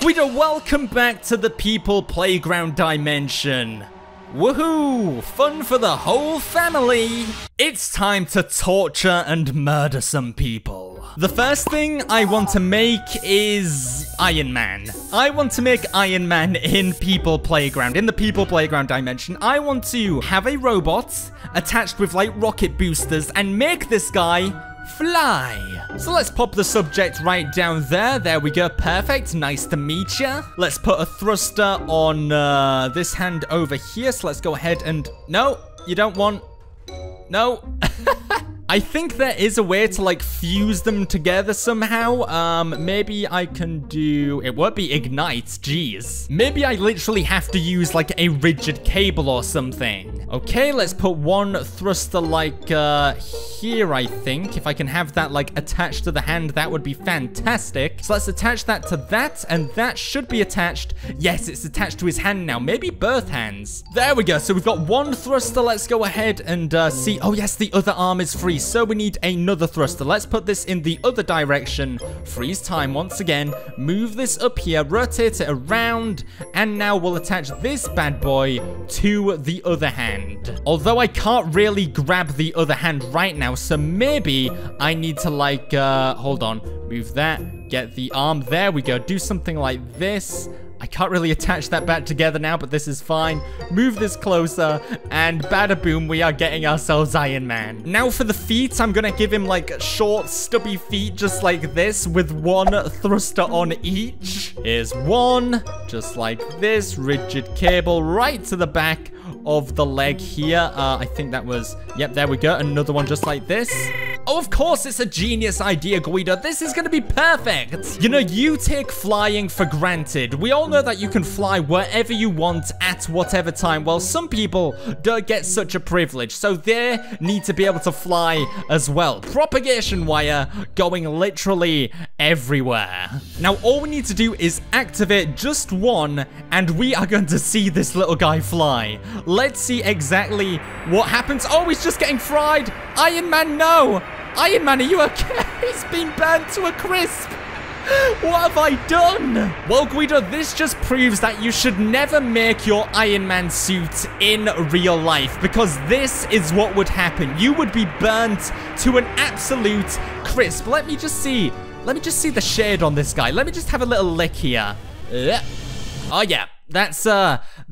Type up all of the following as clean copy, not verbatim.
Guido, welcome back to the People Playground dimension. Woohoo! Fun for the whole family! It's time to torture and murder some people. The first thing I want to make is Iron Man. I want to make Iron Man in People Playground, in the People Playground dimension. I want to have a robot attached with like rocket boosters and make this guy fly. So let's pop the subject right down there. There we go. Perfect. Nice to meet ya. Let's put a thruster on this hand over here. So let's go ahead and... No, you don't want... No. I think there is a way to like fuse them together somehow. Maybe I can do... It won't be ignite. Jeez. Maybe I literally have to use like a rigid cable or something. Okay, let's put one thruster, like, here, I think. If I can have that, like, attached to the hand, that would be fantastic. So let's attach that to that, and that should be attached. Yes, it's attached to his hand now. Maybe both hands. There we go. So we've got one thruster. Let's go ahead and see. Oh, yes, the other arm is free, so we need another thruster. Let's put this in the other direction. Freeze time once again. Move this up here. Rotate it around. And now we'll attach this bad boy to the other hand. Although I can't really grab the other hand right now, so maybe I need to, like, hold on. Move that. Get the arm. There we go. Do something like this. I can't really attach that back together now, but this is fine. Move this closer, and bada boom, we are getting ourselves Iron Man. Now for the feet, I'm gonna give him like short, stubby feet just like this with one thruster on each. Here's one, just like this, rigid cable right to the back of the leg here. I think that was, yep, there we go, another one just like this. Oh, of course, it's a genius idea, Guido. This is going to be perfect. You know, you take flying for granted. We all know that you can fly wherever you want at whatever time. Well, some people don't get such a privilege, so they need to be able to fly as well. Propagation wire going literally everywhere. Now, all we need to do is activate just one, and we are going to see this little guy fly. Let's see exactly what happens. Oh, he's just getting fried. Iron Man, no! Iron Man, are you okay? He's been burned to a crisp. What have I done? Well, Guido, this just proves that you should never make your Iron Man suit in real life, because this is what would happen. You would be burnt to an absolute crisp. Let me just see. Let me just see the shade on this guy. Let me just have a little lick here. Oh, yeah.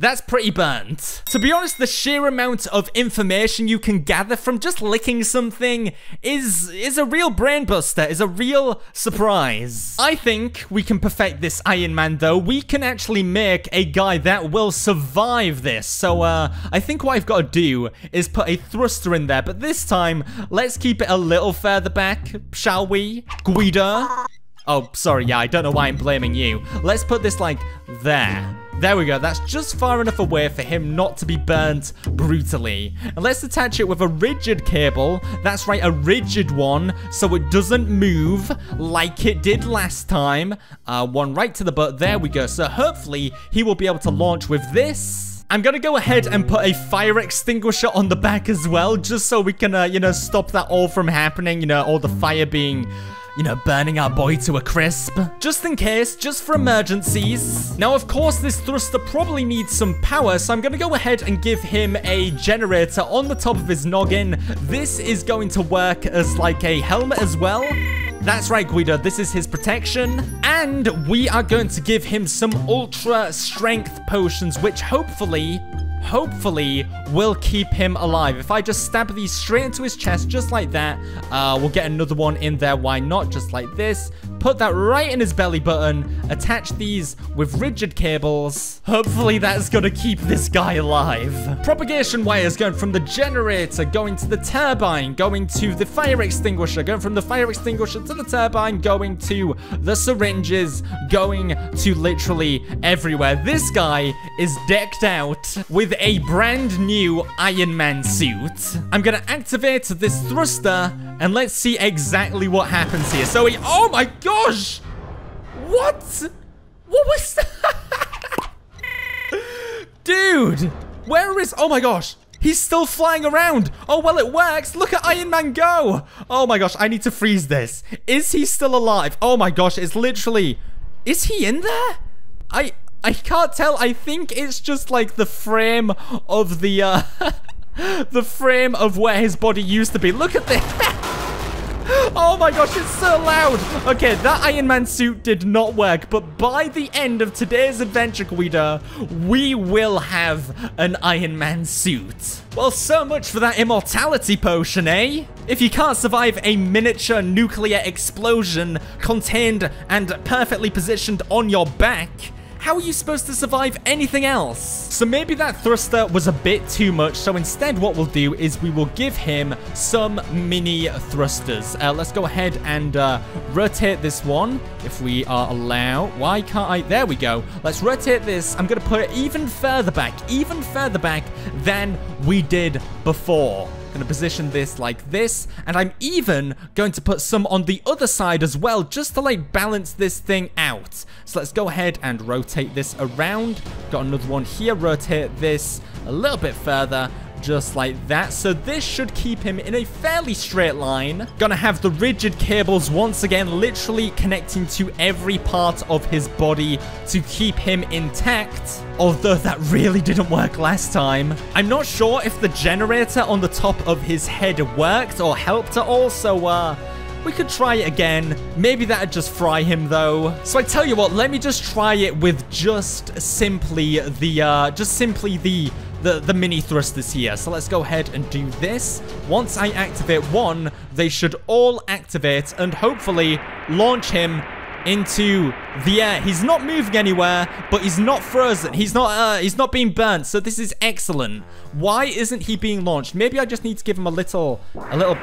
That's pretty burnt. To be honest, the sheer amount of information you can gather from just licking something is a real brain buster, is a real surprise. I think we can perfect this Iron Man, though. We can actually make a guy that will survive this. So, I think what I've got to do is put a thruster in there, but this time, let's keep it a little further back, shall we? Guido? Oh, sorry, yeah, I don't know why I'm blaming you. Let's put this, like, there. There we go, that's just far enough away for him not to be burnt brutally. And let's attach it with a rigid cable. That's right, a rigid one, so it doesn't move like it did last time. One right to the butt, there we go. So hopefully he will be able to launch with this. I'm gonna go ahead and put a fire extinguisher on the back as well, just so we can, you know, stop that all from happening, you know, all the fire being... You know, burning our boy to a crisp. Just in case, just for emergencies. Now, of course, this thruster probably needs some power, so I'm gonna go ahead and give him a generator on the top of his noggin. This is going to work as like a helmet as well. That's right, Guido, this is his protection. And we are going to give him some ultra strength potions, which hopefully will keep him alive. If I just stab these straight into his chest just like that, we'll get another one in there. Why not? Just like this. Put that right in his belly button. Attach these with rigid cables. Hopefully that's gonna keep this guy alive. Propagation wires going from the generator, going to the turbine, going to the fire extinguisher, going from the fire extinguisher to the turbine, going to the syringes, going to literally everywhere. This guy is decked out with a brand new Iron Man suit. I'm gonna activate this thruster and let's see exactly what happens here. So he, oh my god! Gosh! What was that? Dude! Where is... Oh my gosh! He's still flying around! Oh, well, it works! Look at Iron Man go! Oh my gosh, I need to freeze this. Is he still alive? Oh my gosh, it's literally... Is he in there? I can't tell. I think it's just like the frame of the the frame of where his body used to be. Look at this. Oh my gosh, it's so loud. Okay, that Iron Man suit did not work, but by the end of today's adventure, Guido, we will have an Iron Man suit. Well, so much for that immortality potion, eh? If you can't survive a miniature nuclear explosion contained and perfectly positioned on your back, how are you supposed to survive anything else? So maybe that thruster was a bit too much, so instead what we'll do is we will give him some mini thrusters. Let's go ahead and rotate this one, if we are allowed. Why can't I? There we go. Let's rotate this. I'm going to put it even further back than we did before. Going to position this like this, and I'm even going to put some on the other side as well, just to like balance this thing out. So let's go ahead and rotate this around. Got another one here. Rotate this a little bit further, just like that. So this should keep him in a fairly straight line. Gonna have the rigid cables once again, literally connecting to every part of his body to keep him intact. Although that really didn't work last time. I'm not sure if the generator on the top of his head worked or helped at all, so we could try it again. Maybe that'd just fry him though. So I tell you what, let me just try it with just simply the the mini thrusters here. So let's go ahead and do this. Once I activate one, they should all activate and hopefully launch him into the air. He's not moving anywhere, but he's not frozen. He's not being burnt. So this is excellent. Why isn't he being launched? Maybe I just need to give him a little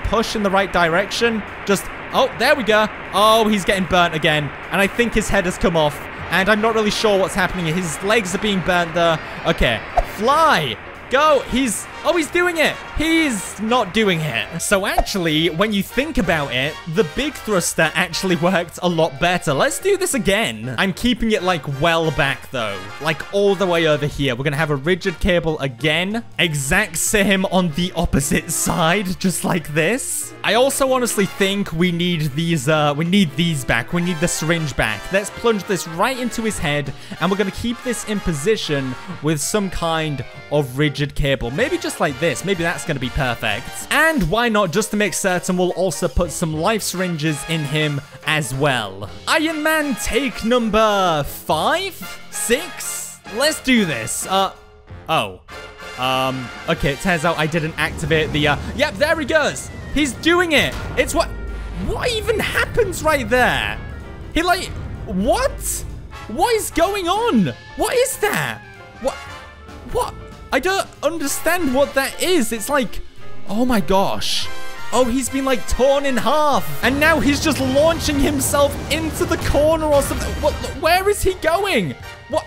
push in the right direction. Just, oh, there we go. Oh, he's getting burnt again. And I think his head has come off. And I'm not really sure what's happening. His legs are being burnt there. Okay. Fly! Go! He's doing it! He's not doing it. So actually, when you think about it, the big thruster actually worked a lot better. Let's do this again. I'm keeping it like well back though. Like all the way over here. We're gonna have a rigid cable again. Exact same on the opposite side, just like this. I also honestly think we need these back. We need the syringe back. Let's plunge this right into his head, and we're gonna keep this in position with some kind of rigid cable. Maybe just like this. Maybe that's going to be perfect. And why not, just to make certain, we'll also put some life syringes in him as well. Iron Man take number 5, 6. Let's do this. Okay, it turns out I didn't activate the, yep, there he goes. He's doing it. It's what even happens right there? He like, what is going on? What is that? What? I don't understand what that is. It's like, oh my gosh. Oh, he's been like torn in half. And now he's just launching himself into the corner or something. What? Where is he going? What?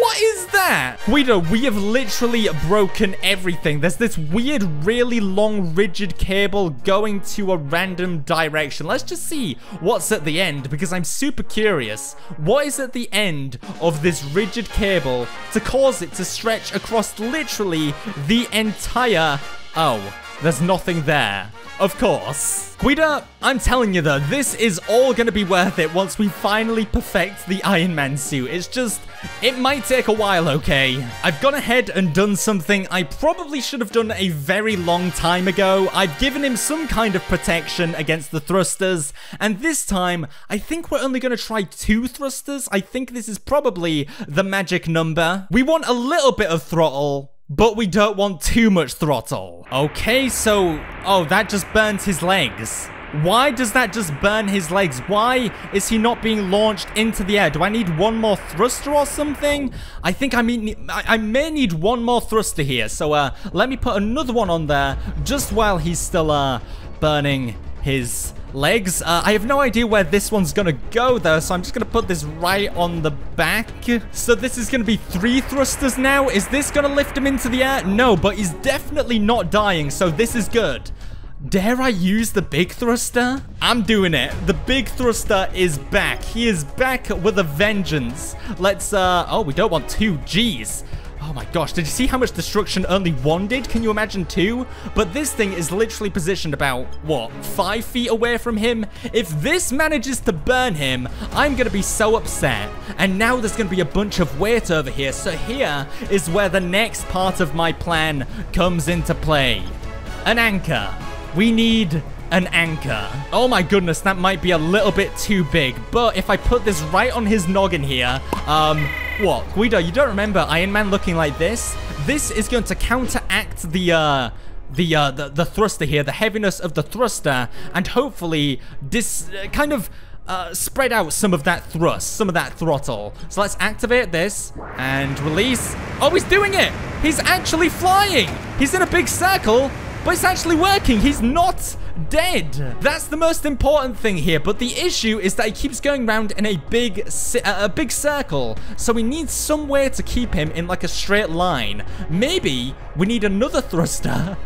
What is that? Guido, we have literally broken everything. There's this weird, really long, rigid cable going to a random direction. Let's just see what's at the end, because I'm super curious. What is at the end of this rigid cable to cause it to stretch across literally the entire... Oh, there's nothing there. Of course. Guido, I'm telling you though, this is all going to be worth it once we finally perfect the Iron Man suit. It's just, it might take a while, okay? I've gone ahead and done something I probably should have done a very long time ago. I've given him some kind of protection against the thrusters, and this time, I think we're only going to try 2 thrusters. I think this is probably the magic number. We want a little bit of throttle, but we don't want too much throttle. Okay, so... Oh, that just burns his legs. Why does that just burn his legs? Why is he not being launched into the air? Do I need one more thruster or something? I think I may need one more thruster here. So, let me put another one on there just while he's still, burning his legs. I have no idea where this one's gonna go though, so I'm just gonna put this right on the back. So this is gonna be 3 thrusters now. Is this gonna lift him into the air? No, but he's definitely not dying, so this is good. Dare I use the big thruster? I'm doing it. The big thruster is back. He is back with a vengeance. Let's, oh, we don't want 2 Gs. Oh my gosh, did you see how much destruction only one did? Can you imagine two? But this thing is literally positioned about, what, 5 feet away from him? If this manages to burn him, I'm gonna be so upset. And now there's gonna be a bunch of weight over here, so here is where the next part of my plan comes into play. An anchor. We need an anchor. Oh my goodness, that might be a little bit too big, but if I put this right on his noggin here, what? Guido, you don't remember Iron Man looking like this? This is going to counteract the thruster here, the heaviness of the thruster, and hopefully this kind of spread out some of that thrust, some of that throttle. So let's activate this and release. Oh, he's doing it! He's actually flying! He's in a big circle, but it's actually working. He's not dead. That's the most important thing here, but the issue is that he keeps going round in a big circle, so we need some way to keep him in like a straight line. Maybe we need another thruster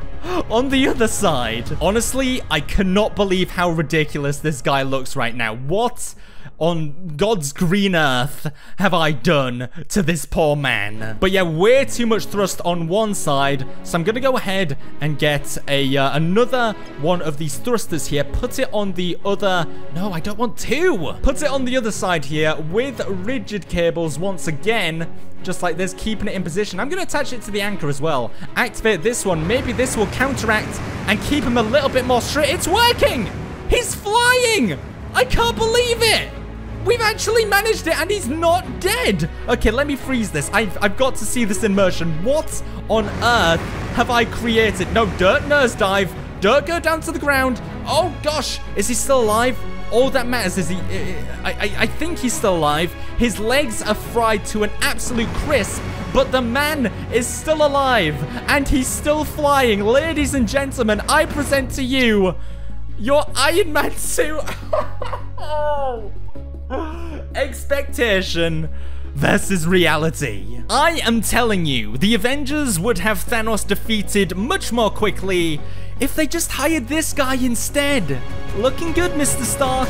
on the other side. Honestly, I cannot believe how ridiculous this guy looks right now. What on God's green earth have I done to this poor man? But yeah, way too much thrust on one side, so I'm gonna go ahead and get a another one of these thrusters here. Put it on the other. No, I don't want to. Put it on the other side here with rigid cables once again, just like this, keeping it in position. I'm gonna attach it to the anchor as well. Activate this one. Maybe this will counteract and keep him a little bit more straight. It's working. He's flying. I can't believe it. We've actually managed it, and he's not dead! Okay, let me freeze this. I've got to see this in motion. What on earth have I created? No, dirt nurse dive. Dirt go down to the ground. Oh, gosh. Is he still alive? All that matters is he... I think he's still alive. His legs are fried to an absolute crisp, but the man is still alive, and he's still flying. Ladies and gentlemen, I present to you your Iron Man suit. Oh... Expectation versus reality. I am telling you, the Avengers would have Thanos defeated much more quickly if they just hired this guy instead. Looking good, Mr. Stark.